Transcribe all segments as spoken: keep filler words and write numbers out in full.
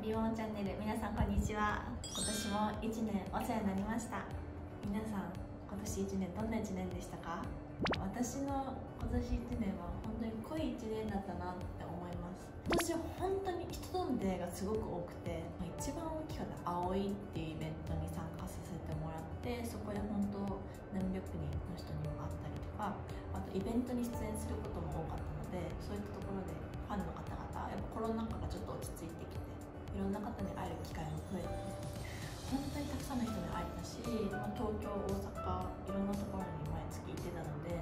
リボンチャンネル、皆さんこんにちは。今年もいちねんお世話になりました。皆さん今年いちねんどんないちねんでしたか？私の今年いちねんは本当に濃いいちねんだったなって思います。今年は本当に人との出会いがすごく多くて、一番大きかった葵っていうイベントに参加させてもらって、そこで本当何百人の人にも会ったりとか、あとイベントに出演することも多かったので、そういったところでファンの方々、やっぱコロナ禍がちょっと落ち着いてきて、いろんな方に会える機会も増えて、本当にたくさんの人に会えたし、まあ、東京、大阪、いろんなところに毎月行ってたので、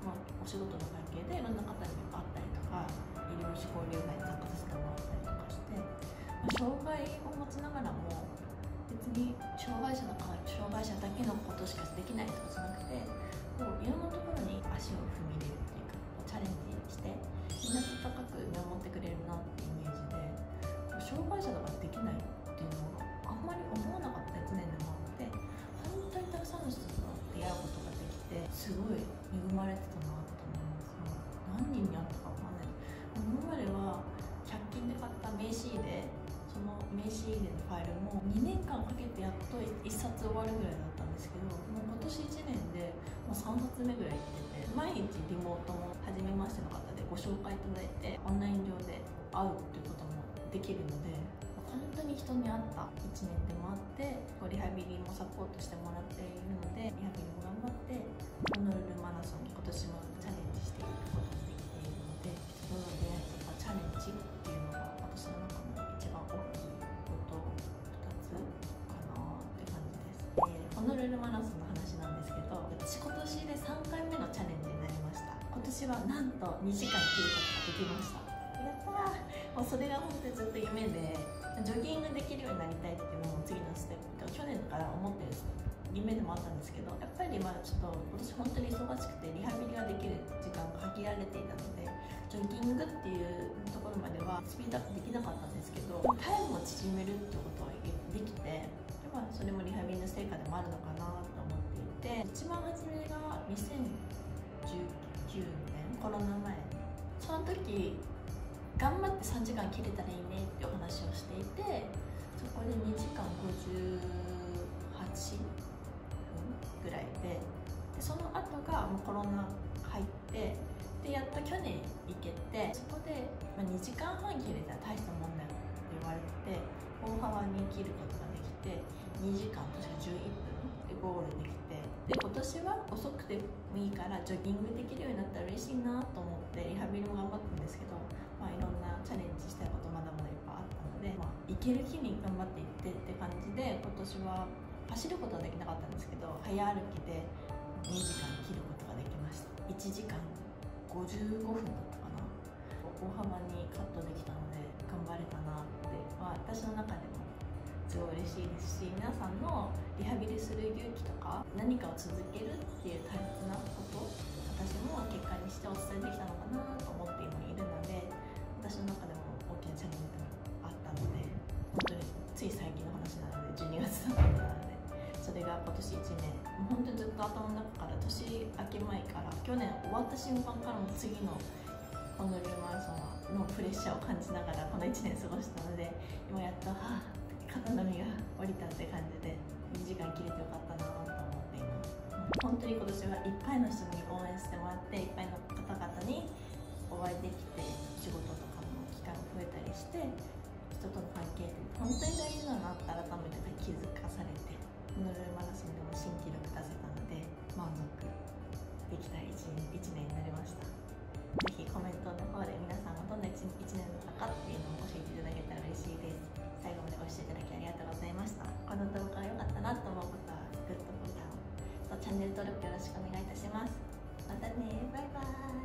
まあ、お仕事の関係でいろんな方に会ったりとか、医療士交流会に参加させてもらったりとかして、まあ、障害を持ちながらも別に障害者だから障害者だけのことしかできないとかじゃなくて、こういろんなところに足を踏み入れるっていうか、チャレンジしてみんな温かく見守ってくれるなっていうイメージで。障害者だからできないっていうのがあんまり思わなかったいちねんでもあって、本当にたくさんの人と出会うことができて、すごい恵まれてたなと思います。何人に会ったかわかんない。今まではひゃく均で買った名刺入れ、その名刺入れのファイルもにねんかんかけてやっといっさつ終わるぐらいだったんですけど、もう今年いちねんでもうさんさつめぐらい行ってて、毎日リモートも初めましての方でご紹介いただいて、オンライン上で会うっていうこともできるので、本当に人に合ったいちねんでもあって、リハビリもサポートしてもらっているので、リハビリも頑張ってホノルルマラソンに今年もチャレンジしていくことができているので、人との出会いとかチャレンジっていうのが私の中の一番大きいことふたつかなって感じです。えー、ホノルルマラソンの話なんですけど、私今年でさんかいめのチャレンジになりました。今年はなんとにじかん切ることができました。やったー。もうそれが本当にずっと夢で、ジョギングできるようになりたいっていうのも次のステップ、去年から思ってる夢でもあったんですけど、やっぱりまあちょっと私本当に忙しくて、リハビリができる時間が限られていたので、ジョギングっていうところまではスピードアップできなかったんですけど、タイムを縮めるってことはできて、まあ、それもリハビリの成果でもあるのかなと思っていて、一番初めがにせんじゅうきゅうねんコロナ前、その時頑張ってさんじかん切れたらいいねってお話をしていて、そこでにじかんごじゅうはちふんぐらい で, でその後がもうコロナ入って、でやっと去年行けて、そこでにじかんはん切れたら大したもんだよって言われて、大幅に切ることができて、にじかん確かじゅういっぷんでゴールできて、で今年は遅くてもいいからジョギングできるようになったら嬉しいなと思って、リハビリも頑張ったんですけど、まあ、いろんなチャレンジしたいことまだまだいっぱいあったので、まあ、いける日に頑張っていってって感じで、今年は走ることはできなかったんですけど、早歩きでにじかん切ることができました。いちじかんごじゅうごふんだったかな。大幅にカットできたので頑張れたなって、まあ、私の中でもすごい嬉しいですし、皆さんのリハビリする勇気とか、何かを続けるっていう大切なこと、私も結果にしてお伝えできたのかなと思って今いるので、私の中でも大きなチャレンジがあったので、本当につい最近の話なので、じゅうにがつのことなので、それが今年いちねん、もう本当にずっと頭の中から、年明け前から、去年終わった瞬間からも次のホノルルマラソンのプレッシャーを感じながらこのいちねん過ごしたので、今やっとはぁ肩の荷が下りたって感じで、にじかん切れてよかったなと思っています。本当に今年はいっぱいの人に応援してもらって、いっぱいの方々にお会いできて、仕事とかの機会も増えたりして、人との関係って本当に大事だなって改めて気づかされて、ホノルルマラソンでも新記録出せたので満足できたいちねんになりました。ぜひコメントの方で皆さんがどんな いち, いちねんだったかっていうのを教えていただけたら嬉しいです。最後までご視聴いただきありがとうございました。この動画が良かったなと思う方はグッドボタンとチャンネル登録よろしくお願いいたします。またね、バイバーイ。